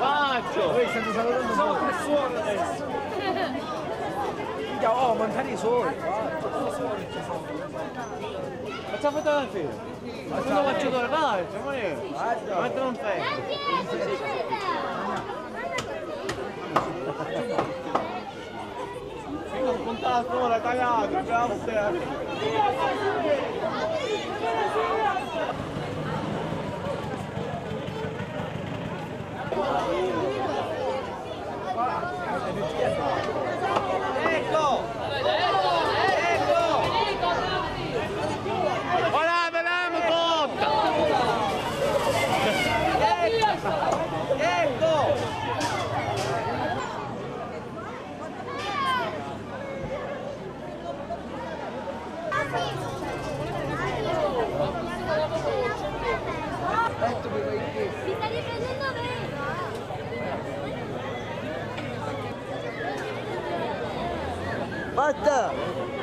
Faccio! Noi stiamo salutando solo come suono adesso! Minchia, oh, montani soli! Facciamo foto dal film! Ma se lo faccio tornare, c'è maniera! Ma non fai! Vengo un contatto ora, tagliato, bravo Sergio! Fatta!